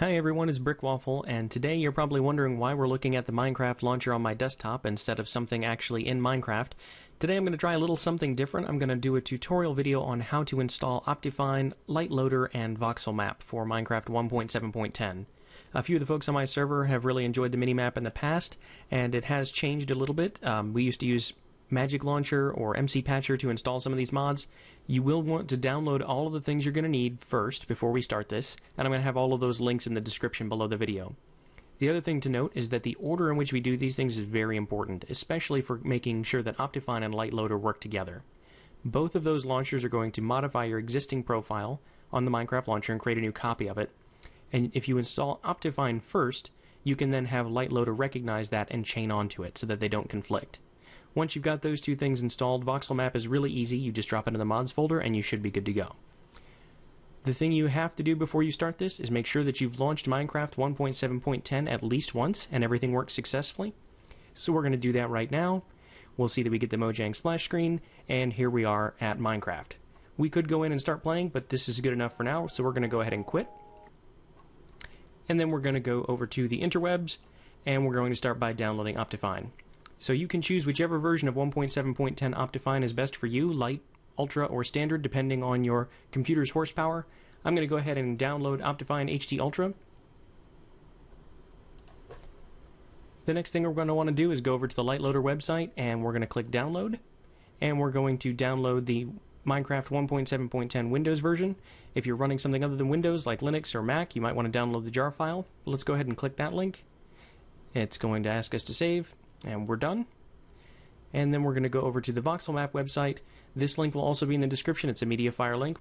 Hi everyone, it's Brick Waffle, and today you're probably wondering why we're looking at the Minecraft launcher on my desktop instead of something actually in Minecraft. Today I'm going to try a little something different. I'm going to do a tutorial video on how to install OptiFine, LiteLoader, and VoxelMap for Minecraft 1.7.10. A few of the folks on my server have really enjoyed the minimap in the past, and it has changed a little bit. We used to use Magic Launcher or MC Patcher to install some of these mods. You will want to download all of the things you're going to need first before we start this, and I'm going to have all of those links in the description below the video. The other thing to note is that the order in which we do these things is very important, especially for making sure that OptiFine and LiteLoader work together. Both of those launchers are going to modify your existing profile on the Minecraft launcher and create a new copy of it. And if you install OptiFine first, you can then have LiteLoader recognize that and chain onto it so that they don't conflict. Once you've got those two things installed, VoxelMap is really easy. You just drop into the mods folder and you should be good to go. The thing you have to do before you start this is make sure that you've launched Minecraft 1.7.10 at least once and everything works successfully. So we're going to do that right now. We'll see that we get the Mojang splash screen, and here we are at Minecraft. We could go in and start playing, but this is good enough for now, so we're going to go ahead and quit. And then we're going to go over to the interwebs, and we're going to start by downloading OptiFine. So you can choose whichever version of 1.7.10 OptiFine is best for you, light, ultra, or standard, depending on your computer's horsepower. I'm going to go ahead and download OptiFine HD Ultra. The next thing we're going to want to do is go over to the LiteLoader website, and we're going to click download. And we're going to download the Minecraft 1.7.10 Windows version. If you're running something other than Windows, like Linux or Mac, you might want to download the jar file. Let's go ahead and click that link. It's going to ask us to save. And we're done. And then we're going to go over to the VoxelMap website. This link will also be in the description. It's a Mediafire link.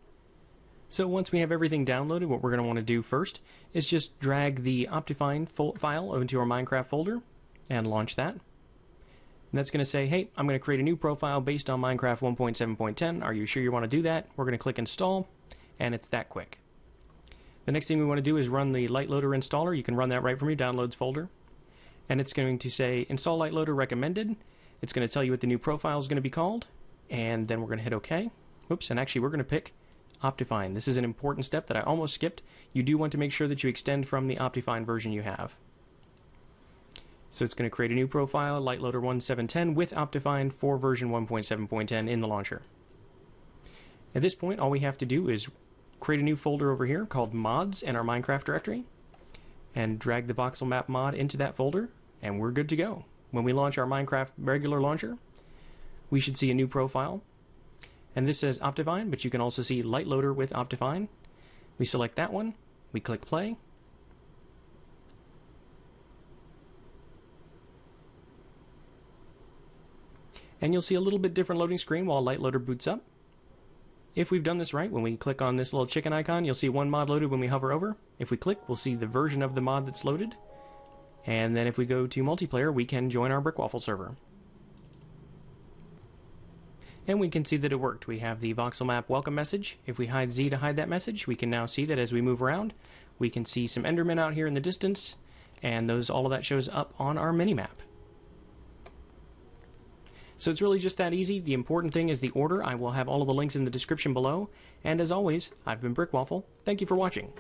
So once we have everything downloaded, what we're going to want to do first is just drag the OptiFine file into our Minecraft folder and launch that. And that's going to say, hey, I'm going to create a new profile based on Minecraft 1.7.10. Are you sure you want to do that? We're going to click install, and it's that quick. The next thing we want to do is run the LiteLoader installer. You can run that right from your downloads folder. And it's going to say install LiteLoader recommended. It's going to tell you what the new profile is going to be called, and then we're going to hit OK. Oops, and actually we're going to pick OptiFine. This is an important step that I almost skipped. You do want to make sure that you extend from the OptiFine version you have. So it's going to create a new profile, LiteLoader 1710 with OptiFine for version 1.7.10 in the launcher. At this point, all we have to do is create a new folder over here called mods in our Minecraft directory, and drag the VoxelMap mod into that folder. And we're good to go. When we launch our Minecraft regular launcher, we should see a new profile. And this says OptiFine, but you can also see LiteLoader with OptiFine. We select that one, we click play. And you'll see a little bit different loading screen while LiteLoader boots up. If we've done this right, when we click on this little chicken icon, you'll see one mod loaded when we hover over. If we click, we'll see the version of the mod that's loaded. And then if we go to multiplayer, we can join our Brick Waffle server. And we can see that it worked. We have the VoxelMap welcome message. If we hide Z to hide that message, we can now see that as we move around, we can see some Endermen out here in the distance, and all of that shows up on our minimap. So it's really just that easy. The important thing is the order. I will have all of the links in the description below. And as always, I've been Brick Waffle. Thank you for watching.